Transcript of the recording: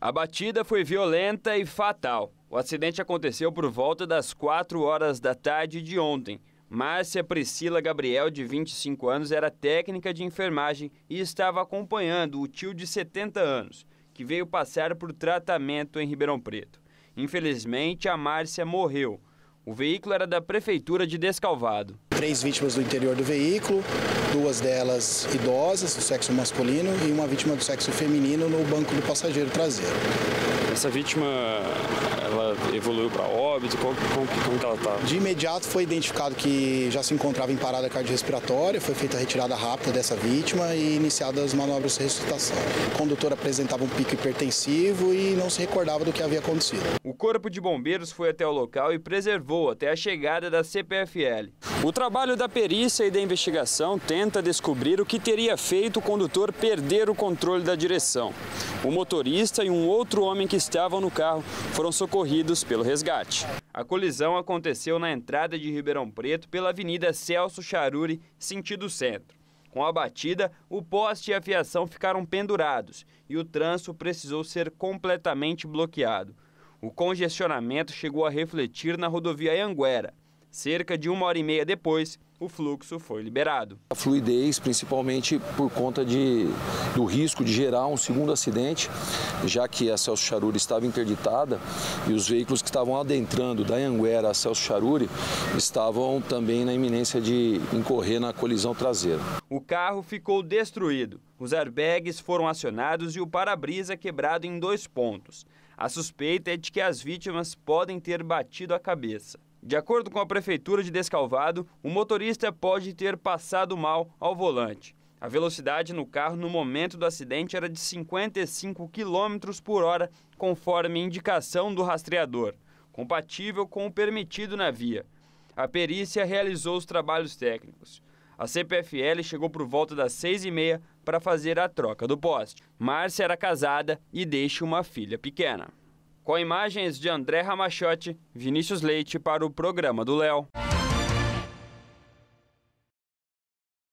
A batida foi violenta e fatal. O acidente aconteceu por volta das 4 horas da tarde de ontem. Márcia Priscila Gabriel, de 25 anos, era técnica de enfermagem e estava acompanhando o tio de 70 anos, que veio passar por tratamento em Ribeirão Preto. Infelizmente, a Márcia morreu. O veículo era da Prefeitura de Descalvado. 3 vítimas do interior do veículo, 2 delas idosas, do sexo masculino, e uma vítima do sexo feminino no banco do passageiro traseiro. Essa vítima, ela evoluiu para óbito? Como que ela está? De imediato foi identificado que já se encontrava em parada cardiorrespiratória, foi feita a retirada rápida dessa vítima e iniciadas as manobras de ressuscitação. O condutor apresentava um pico hipertensivo e não se recordava do que havia acontecido. O Corpo de Bombeiros foi até o local e preservou até a chegada da CPFL. O trabalho da perícia e da investigação tenta descobrir o que teria feito o condutor perder o controle da direção. O motorista e um outro homem que estavam no carro foram socorridos pelo resgate. A colisão aconteceu na entrada de Ribeirão Preto pela Avenida Celso Charuri, sentido centro. Com a batida, o poste e a fiação ficaram pendurados e o trânsito precisou ser completamente bloqueado. O congestionamento chegou a refletir na rodovia Anhanguera. Cerca de 1h30 depois, o fluxo foi liberado. A fluidez, principalmente por conta do risco de gerar um segundo acidente, já que a Celso Charuri estava interditada e os veículos que estavam adentrando da Anhanguera a Celso Charuri estavam também na iminência de incorrer na colisão traseira. O carro ficou destruído, os airbags foram acionados e o para-brisa quebrado em 2 pontos. A suspeita é de que as vítimas podem ter batido a cabeça. De acordo com a Prefeitura de Descalvado, o motorista pode ter passado mal ao volante. A velocidade no carro no momento do acidente era de 55 km por hora, conforme indicação do rastreador, compatível com o permitido na via. A perícia realizou os trabalhos técnicos. A CPFL chegou por volta das 6h30 para fazer a troca do poste. Márcia era casada e deixa uma filha pequena. Com imagens de André Ramachotti, Vinícius Leite para o Programa do Léo.